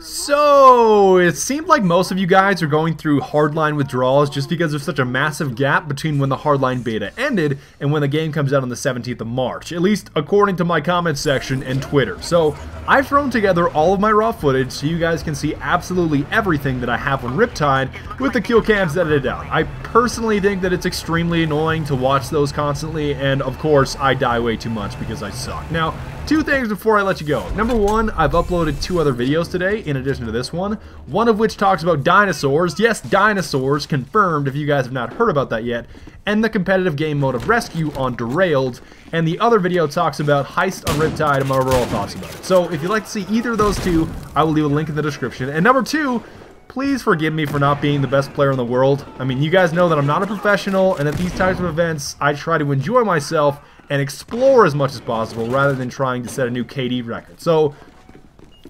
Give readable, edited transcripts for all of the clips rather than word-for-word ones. So, it seemed like most of you guys are going through hardline withdrawals just because there's such a massive gap between when the hardline beta ended and when the game comes out on the 17th of March, at least according to my comments section and Twitter. So, I've thrown together all of my raw footage so you guys can see absolutely everything that I have on Riptide with the kill cams edited out. I personally think that it's extremely annoying to watch those constantly, and of course, I die way too much because I suck. Now, two things before I let you go. Number one, I've uploaded two other videos today in addition to this one, one of which talks about dinosaurs, yes, dinosaurs, confirmed if you guys have not heard about that yet, and the competitive game mode of Rescue on Derailed, and the other video talks about Heist on Riptide and my overall thoughts about it. So if you'd like to see either of those two, I will leave a link in the description. And number two, please forgive me for not being the best player in the world. I mean, you guys know that I'm not a professional, and at these types of events, I try to enjoy myself and explore as much as possible rather than trying to set a new KD record. So,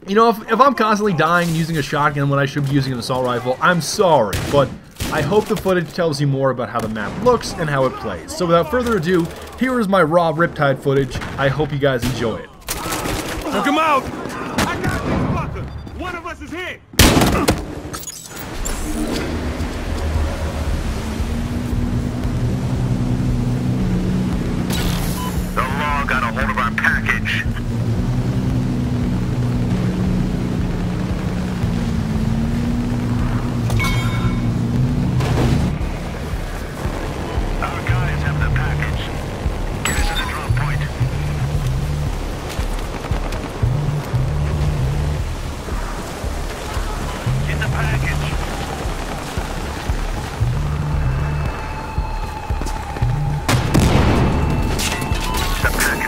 you know, if I'm constantly dying and using a shotgun when I should be using an assault rifle, I'm sorry, but I hope the footage tells you more about how the map looks and how it plays. So without further ado, here is my raw Riptide footage. I hope you guys enjoy it. Took him out! I got this fucker! One of us is hit! Got a hold of our package. Our guys have the package. Get us to the drop point. Get the package. The package.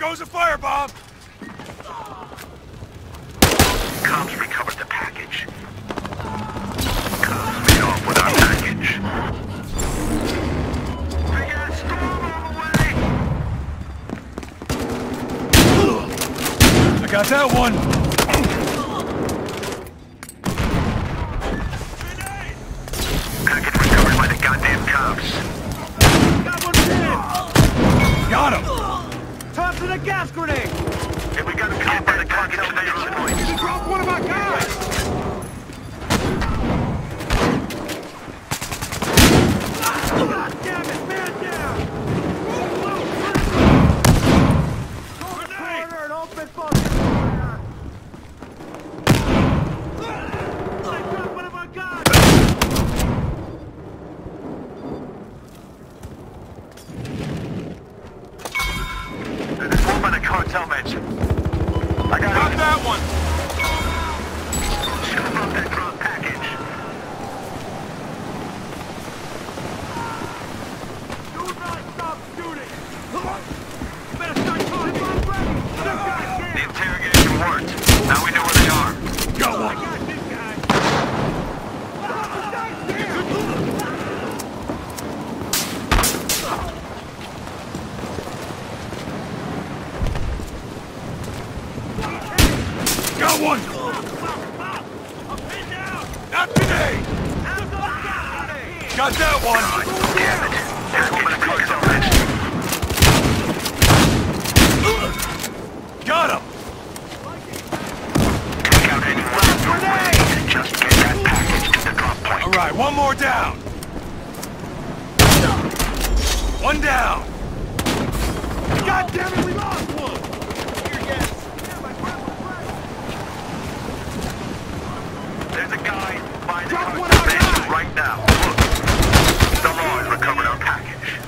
Goes a fire bomb. Cops recovered the package. Cops made off with our package. They got a storm on the way. I got that one. Package recovered by the goddamn cops. Got one dead. Got him. Time for the gas grenade! If we got a cop by the cartel, they point. They dropped one of our guys! God damn it, man down! Grenade! An open fire! They dropped one of our guys! Cartel match. I got that one. Shut up that drop package. Do not stop shooting. You better start calling for a break. The interrogation worked. Now we know where they are. Go on. I got this guy. One! I'm pinned down! Not today! Got that one! God damn it! There's one of the cars already! Got him! Take out anyone who wins. Just get that package to the drop point. Alright, one more down! One down! God damn it, we lost one! There's a guy by the cartel right now. Look, the law has recovered our package.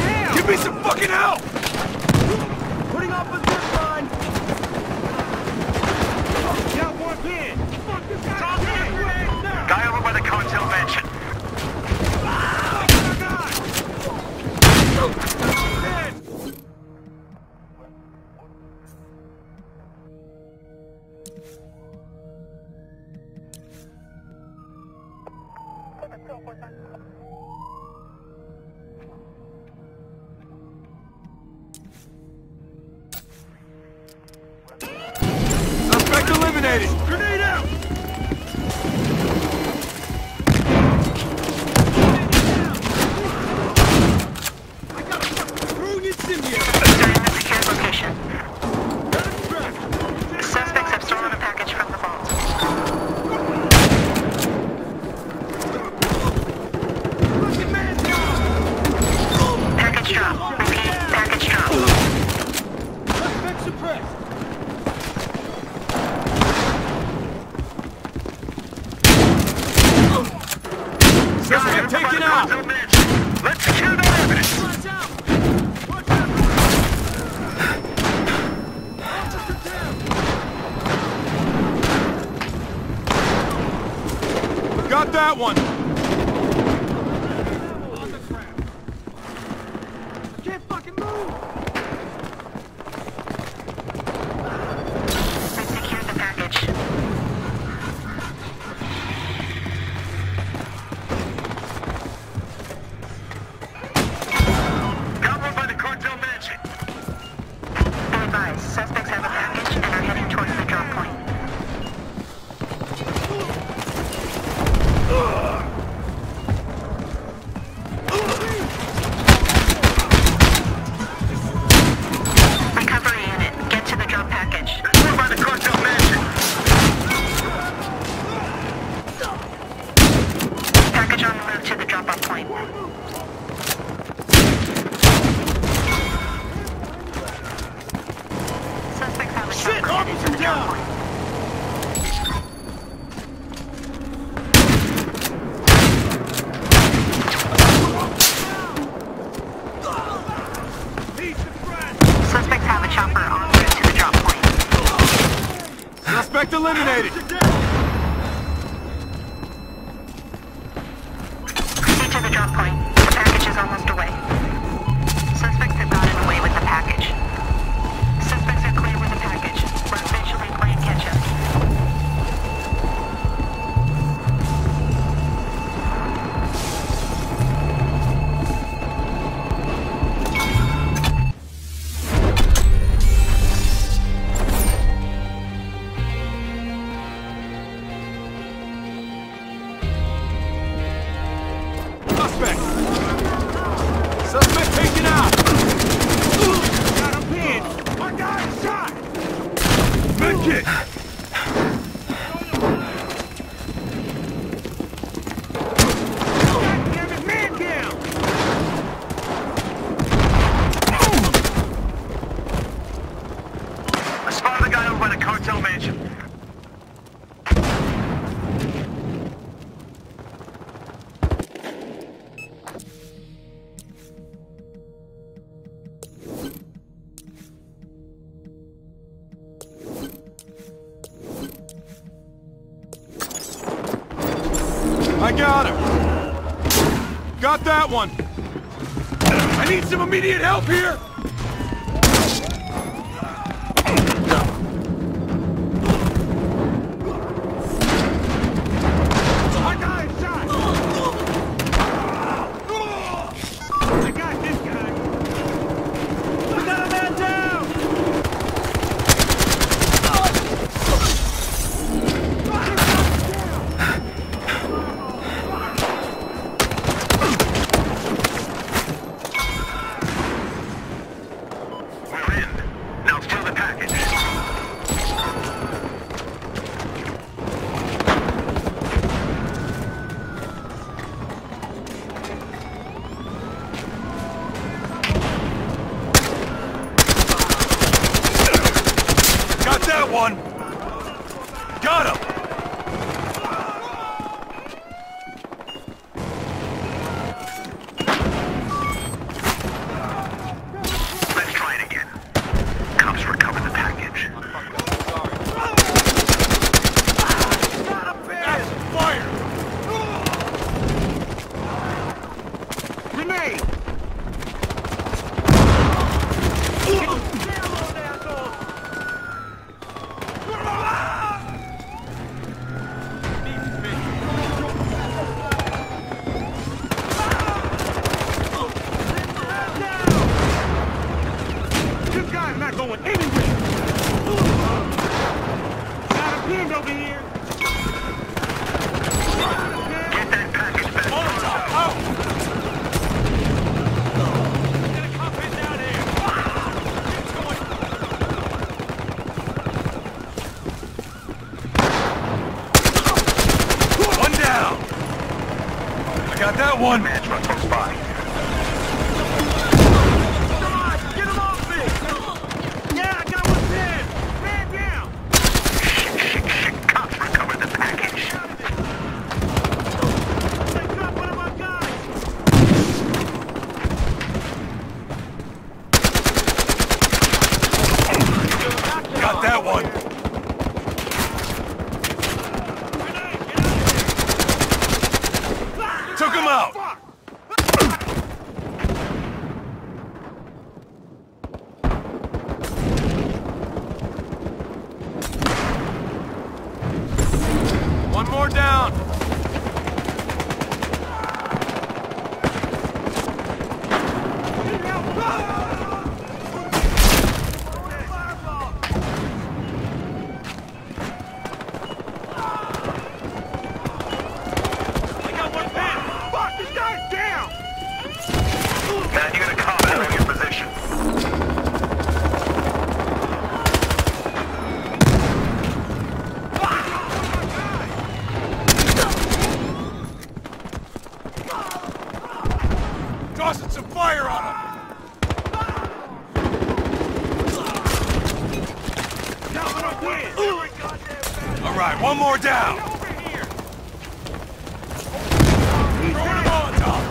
Damn. Give me some fucking help! Putting up a zip line. Got one pin. Fuck this guy. Guy over by the cartel mansion. Ah, Got one! On the ground. I can't fucking move! I secured the package. Got one by the cartel mansion. Be advised, suspects have a package and are heading towards the drop point. Eliminated! Proceed to the drop point. The package is almost away. Suspects have gotten away with the package. Suspects are clear with the package. We're officially playing catch-up. I got him! Got that one! I need some immediate help here! One. Got him! Got that one! Management close by. Get him off me! Yeah, I got one dead! Man down! Shit, cops recovered the package. They dropped one of my guys! Got that one! Tossing some fire on him! Now that I'm winning, every goddamn battle. All right, one more down. Get over here. Throwing a Molotov.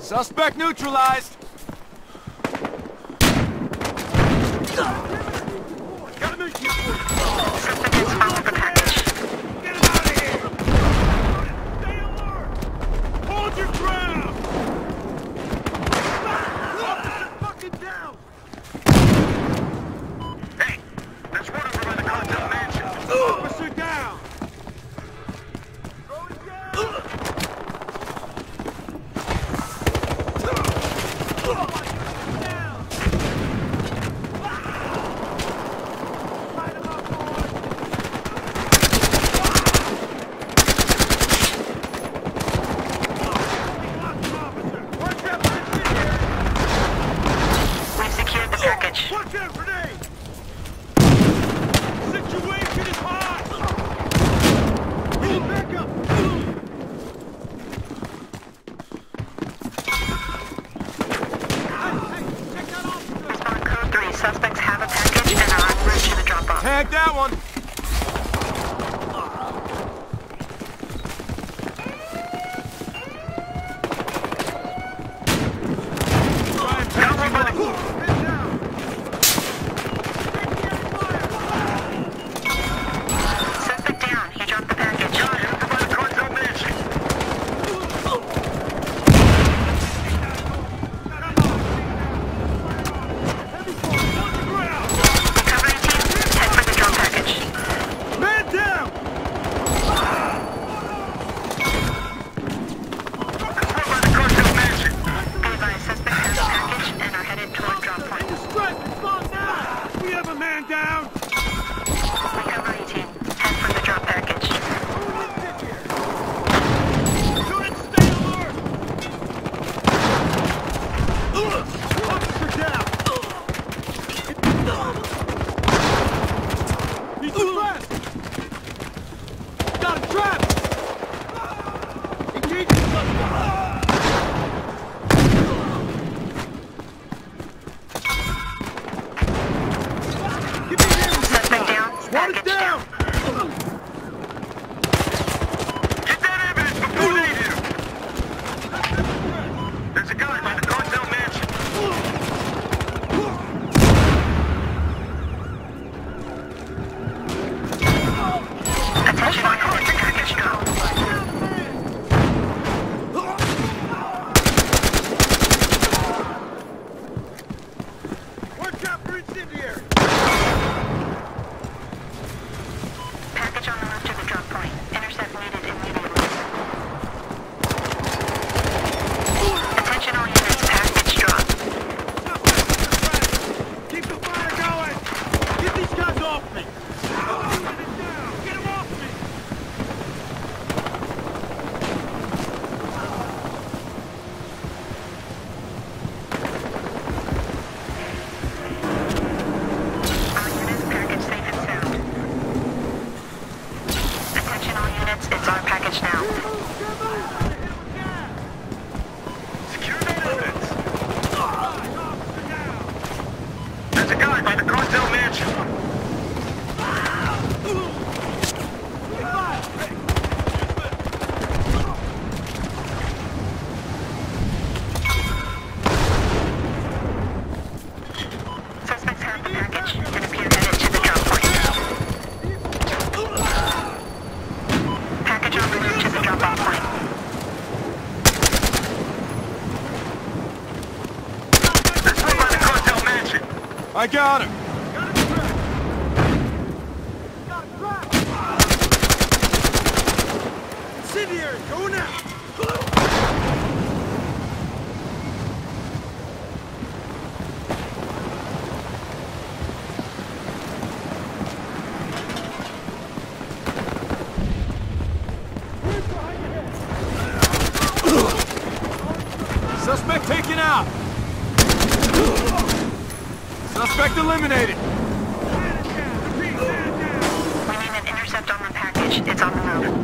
Suspect neutralized! Gotta make you suspect is found with the package. Get him out of here! Stay alert! Hold your ground! Lock it down! Hey! There's one over by the contact mansion! Officer down! Throw it down! Tag that one! Package. I got him. Incendiary, going out. Suspect taken out. Suspect eliminated. We're getting an intercept on the package. It's on the move.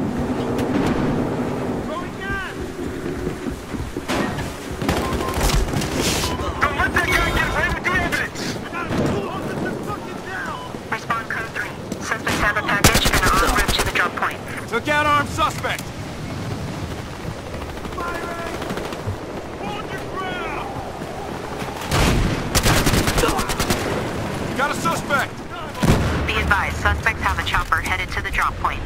Took out armed suspect. Firing! Hold your ground! Got a suspect! Be advised, suspects have a chopper headed to the drop point.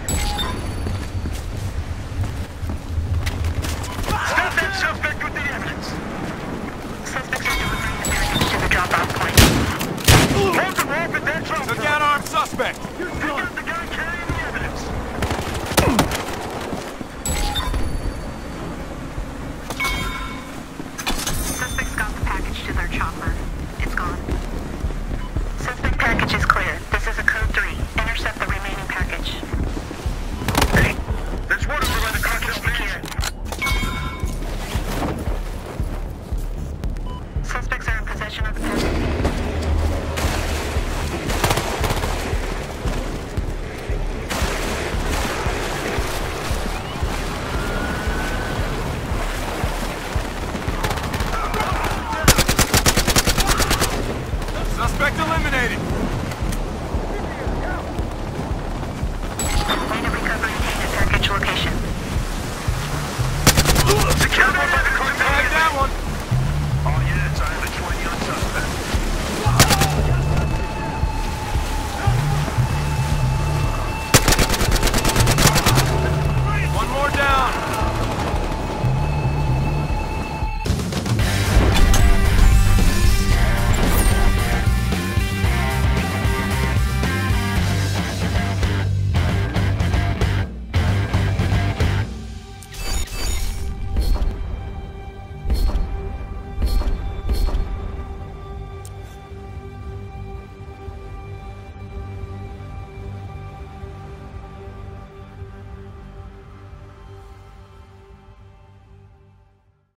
Stop that suspect with the evidence! Suspects are delivering the package to the drop-off point. Hold the rope at that drop point! Took out armed suspect!